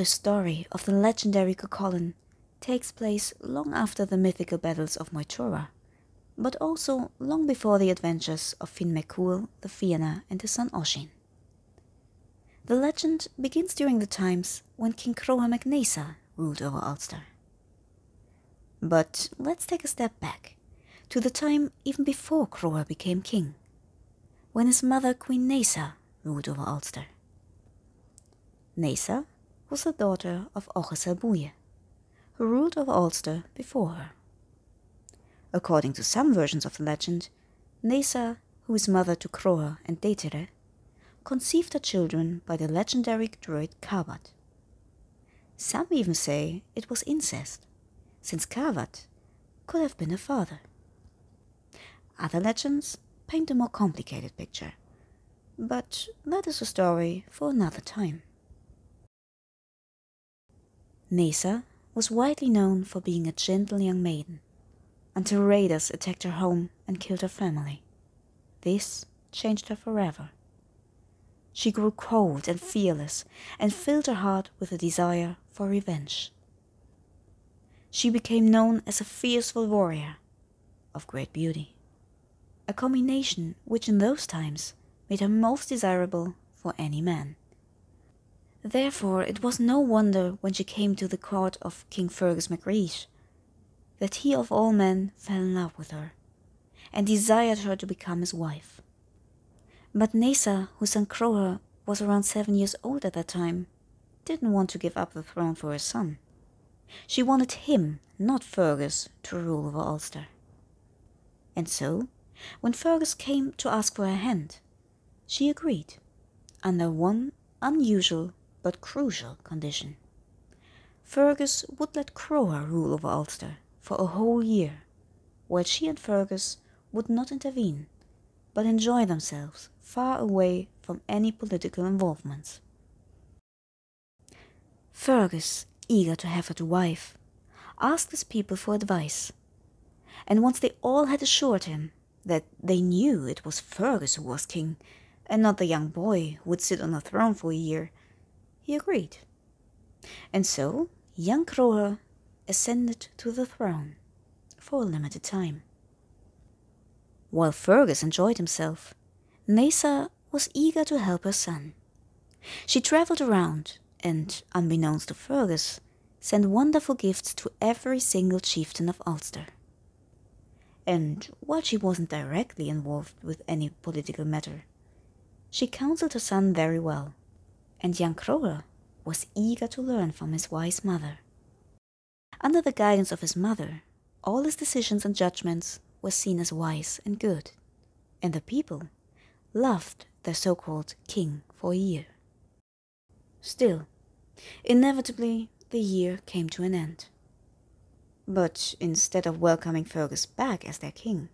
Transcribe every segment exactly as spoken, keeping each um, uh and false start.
The story of the legendary Cú Chulainn takes place long after the mythical battles of Moytura, but also long before the adventures of Finn MacCool, the Fianna, and his son Oisin. The legend begins during the times when King Croa Mac Nessa ruled over Ulster. But let's take a step back to the time even before Croa became king, when his mother Queen Nessa ruled over Ulster. Nessa was the daughter of Ogeser Buye, who ruled over Ulster before her. According to some versions of the legend, Nessa, who is mother to Croa and Deichtire, conceived her children by the legendary druid Kavad. Some even say it was incest, since Karvat could have been her father. Other legends paint a more complicated picture, but that is a story for another time. Nessa was widely known for being a gentle young maiden, until raiders attacked her home and killed her family. This changed her forever. She grew cold and fearless and filled her heart with a desire for revenge. She became known as a fearful warrior of great beauty, a combination which in those times made her most desirable for any man. Therefore, it was no wonder when she came to the court of King Fergus Mac Ríoch that he of all men fell in love with her and desired her to become his wife. But Nessa, whose son Croa was around seven years old at that time, didn't want to give up the throne for her son. She wanted him, not Fergus, to rule over Ulster. And so, when Fergus came to ask for her hand, she agreed, under one unusual but crucial condition. Fergus would let Croa rule over Ulster for a whole year, while she and Fergus would not intervene, but enjoy themselves far away from any political involvements. Fergus, eager to have her to wife, asked his people for advice, and once they all had assured him that they knew it was Fergus who was king, and not the young boy who would sit on the throne for a year, he agreed. And so, young Croa ascended to the throne for a limited time. While Fergus enjoyed himself, Nessa was eager to help her son. She travelled around and, unbeknownst to Fergus, sent wonderful gifts to every single chieftain of Ulster. And while she wasn't directly involved with any political matter, she counselled her son very well, and young Croa was eager to learn from his wise mother. Under the guidance of his mother, all his decisions and judgments were seen as wise and good, and the people loved their so-called king for a year. Still, inevitably, the year came to an end. But instead of welcoming Fergus back as their king,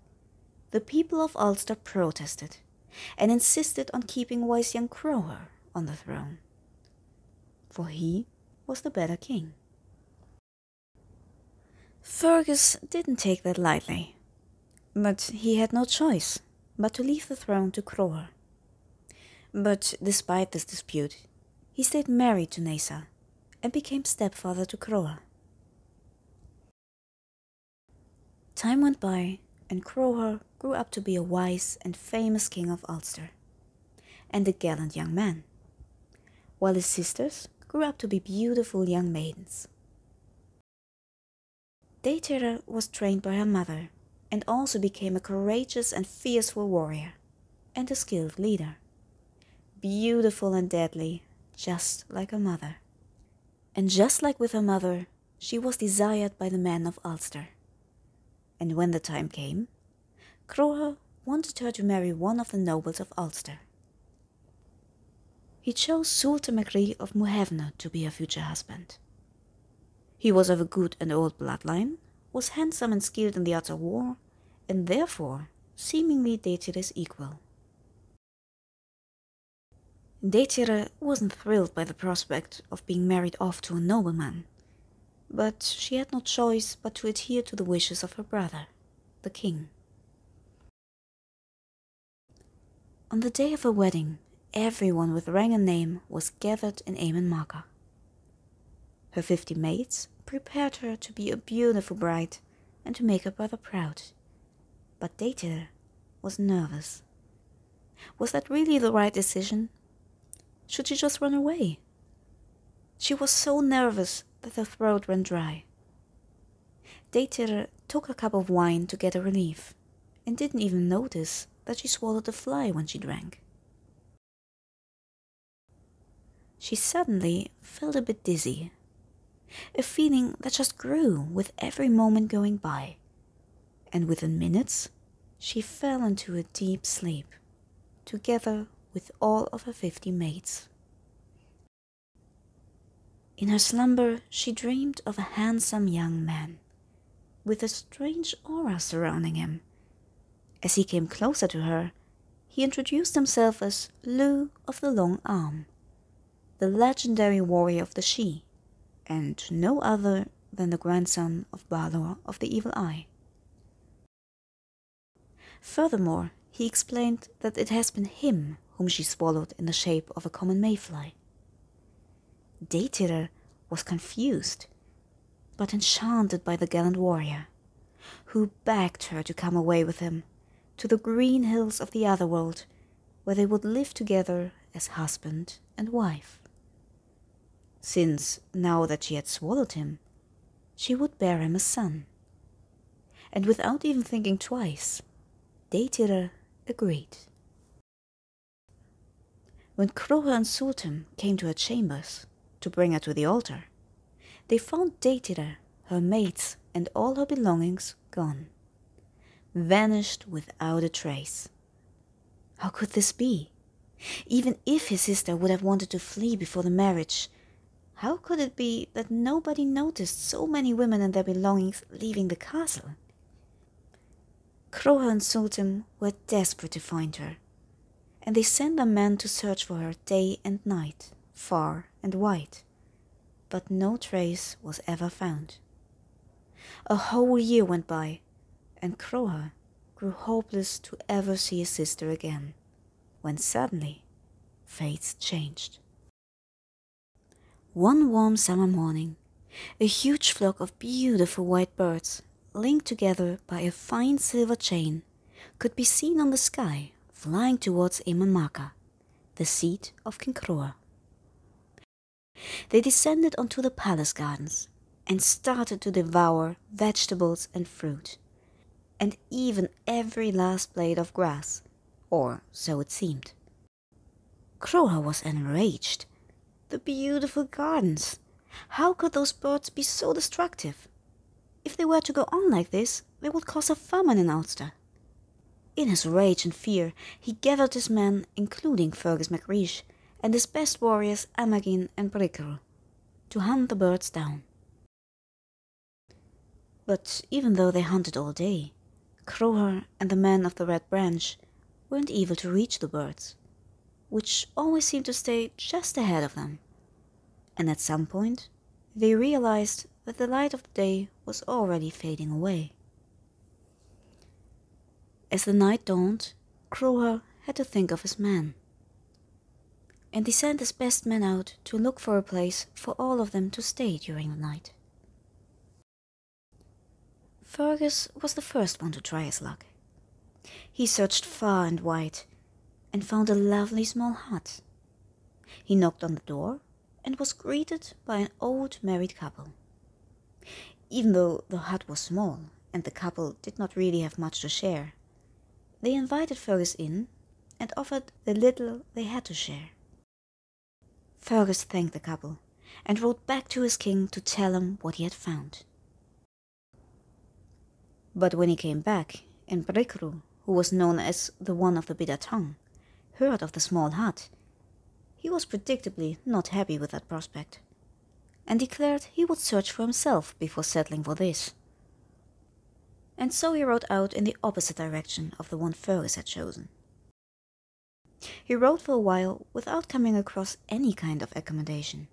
the people of Ulster protested and insisted on keeping wise young Croa on the throne, for he was the better king. Fergus didn't take that lightly, but he had no choice but to leave the throne to Croa. But despite this dispute, he stayed married to Nessa and became stepfather to Croa. Time went by and Croa grew up to be a wise and famous king of Ulster and a gallant young man, while his sisters grew up to be beautiful young maidens. Deichtire was trained by her mother and also became a courageous and fearful warrior and a skilled leader, beautiful and deadly, just like her mother. And just like with her mother, she was desired by the men of Ulster. And when the time came, Croa wanted her to marry one of the nobles of Ulster. He chose Sulte Macri of Muirthemne to be her future husband. He was of a good and old bloodline, was handsome and skilled in the arts of war, and therefore seemingly Deithire's equal. Deichtire wasn't thrilled by the prospect of being married off to a nobleman, but she had no choice but to adhere to the wishes of her brother, the king. On the day of her wedding, everyone with rank and name was gathered in Emain Macha. Her fifty maids prepared her to be a beautiful bride and to make her brother proud. But Deichtire was nervous. Was that really the right decision? Should she just run away? She was so nervous that her throat ran dry. Deichtire took a cup of wine to get a relief, and didn't even notice that she swallowed a fly when she drank. She suddenly felt a bit dizzy, a feeling that just grew with every moment going by, and within minutes she fell into a deep sleep, together with all of her fifty maids. In her slumber she dreamed of a handsome young man, with a strange aura surrounding him. As he came closer to her, he introduced himself as Lugh of the Long Arm, the legendary warrior of the Sidhe, and no other than the grandson of Balor of the Evil Eye. Furthermore, he explained that it has been him whom she swallowed in the shape of a common mayfly. Deichtire was confused, but enchanted by the gallant warrior, who begged her to come away with him to the green hills of the Otherworld, where they would live together as husband and wife. Since, now that she had swallowed him, she would bear him a son. And without even thinking twice, Deichtire agreed. When Croa and Sulte came to her chambers to bring her to the altar, they found Deichtire, her maids, and all her belongings gone, vanished without a trace. How could this be? Even if his sister would have wanted to flee before the marriage, how could it be that nobody noticed so many women and their belongings leaving the castle? Croa and Sulte were desperate to find her, and they sent a man to search for her day and night, far and wide. But no trace was ever found. A whole year went by, and Croa grew hopeless to ever see his sister again, when suddenly fates changed. One warm summer morning, a huge flock of beautiful white birds, linked together by a fine silver chain, could be seen on the sky, flying towards Emain Macha, the seat of King Croa. They descended onto the palace gardens and started to devour vegetables and fruit, and even every last blade of grass, or so it seemed. Croa was enraged. The beautiful gardens! How could those birds be so destructive? If they were to go on like this, they would cause a famine in Ulster. In his rage and fear, he gathered his men, including Fergus Mac Ríoch, and his best warriors Amagin and Bricriu, to hunt the birds down. But even though they hunted all day, Croa and the men of the Red Branch weren't able to reach the birds, which always seemed to stay just ahead of them. And at some point, they realized that the light of the day was already fading away. As the night dawned, Croa had to think of his men, and he sent his best men out to look for a place for all of them to stay during the night. Fergus was the first one to try his luck. He searched far and wide, and found a lovely small hut. He knocked on the door, and was greeted by an old married couple. Even though the hut was small, and the couple did not really have much to share, they invited Fergus in, and offered the little they had to share. Fergus thanked the couple, and rode back to his king to tell him what he had found. But when he came back, and Bricriu, who was known as the One of the Bitter Tongue, heard of the small hut, he was predictably not happy with that prospect, and declared he would search for himself before settling for this. And so he rode out in the opposite direction of the one Fergus had chosen. He rode for a while without coming across any kind of accommodation.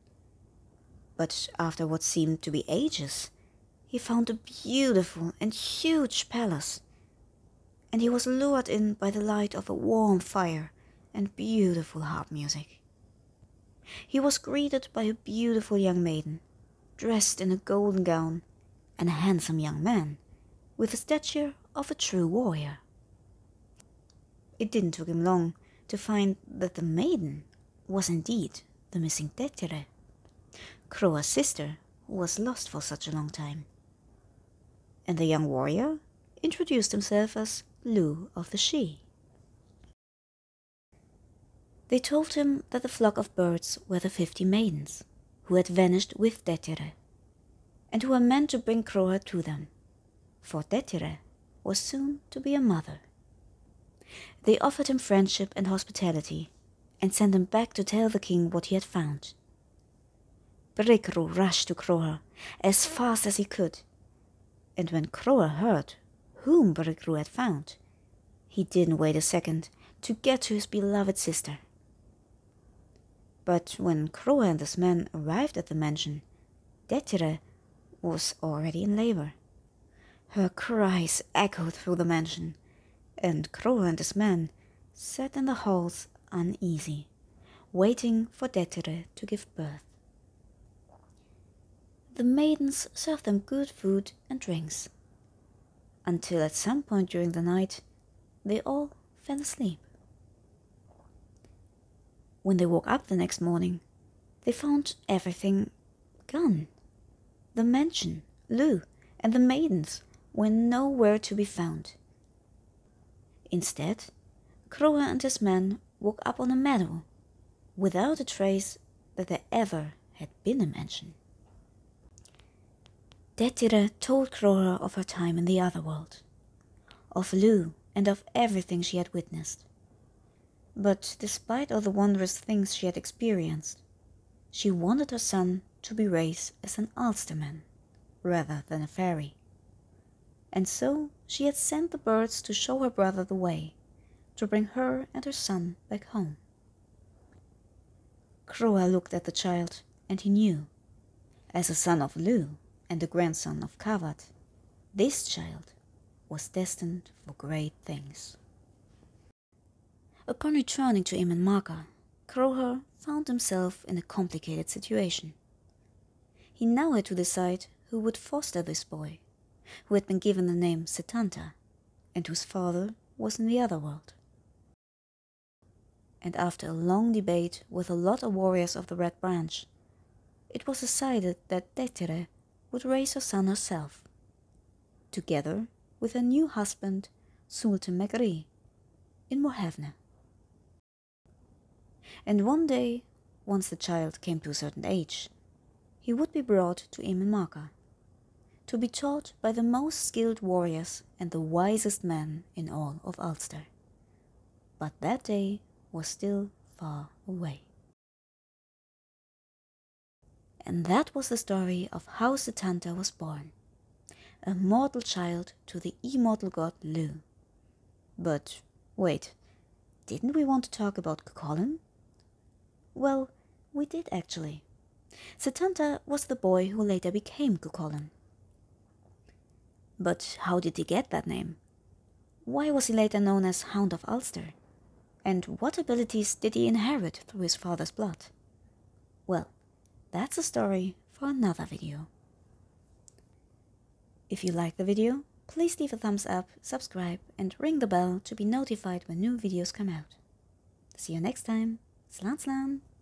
But after what seemed to be ages, he found a beautiful and huge palace, and he was lured in by the light of a warm fire and beautiful harp music. He was greeted by a beautiful young maiden, dressed in a golden gown, and a handsome young man, with the stature of a true warrior. It didn't take him long to find that the maiden was indeed the missing Deichtire, Croa's sister, who was lost for such a long time. And the young warrior introduced himself as Lugh of the She. They told him that the flock of birds were the fifty maidens, who had vanished with Deichtire, and who were meant to bring Croa to them, for Deichtire was soon to be a mother. They offered him friendship and hospitality, and sent him back to tell the king what he had found. Bricriu rushed to Croa as fast as he could, and when Croa heard whom Bricriu had found, he didn't wait a second to get to his beloved sister. But when Croa and his men arrived at the mansion, Deichtire was already in labor. Her cries echoed through the mansion, and Croa and his men sat in the halls uneasy, waiting for Deichtire to give birth. The maidens served them good food and drinks, until at some point during the night they all fell asleep. When they woke up the next morning, they found everything gone. The mansion, Lugh, and the maidens were nowhere to be found. Instead, Croa and his men woke up on a meadow, without a trace that there ever had been a mansion. Deichtire told Croa of her time in the Otherworld, of Lugh and of everything she had witnessed. But despite all the wondrous things she had experienced, she wanted her son to be raised as an Ulsterman rather than a fairy. And so she had sent the birds to show her brother the way, to bring her and her son back home. Croa looked at the child, and he knew, as a son of Lugh, and the grandson of Kavad, this child was destined for great things. Upon returning to Emain Macha, Croa found himself in a complicated situation. He now had to decide who would foster this boy, who had been given the name Setanta, and whose father was in the Otherworld. And after a long debate with a lot of warriors of the Red Branch, it was decided that Deichtire would raise her son herself, together with her new husband, Sulte Macri, in Muirthemne. And one day, once the child came to a certain age, he would be brought to Emain Macha, to be taught by the most skilled warriors and the wisest men in all of Ulster. But that day was still far away. And that was the story of how Setanta was born, a mortal child to the immortal god Lugh. But wait, didn't we want to talk about Colin? Well, we did actually. Setanta was the boy who later became Cú Chulainn. But how did he get that name? Why was he later known as Hound of Ulster? And what abilities did he inherit through his father's blood? Well, that's a story for another video. If you like the video, please leave a thumbs up, subscribe, and ring the bell to be notified when new videos come out. See you next time. Slan slan!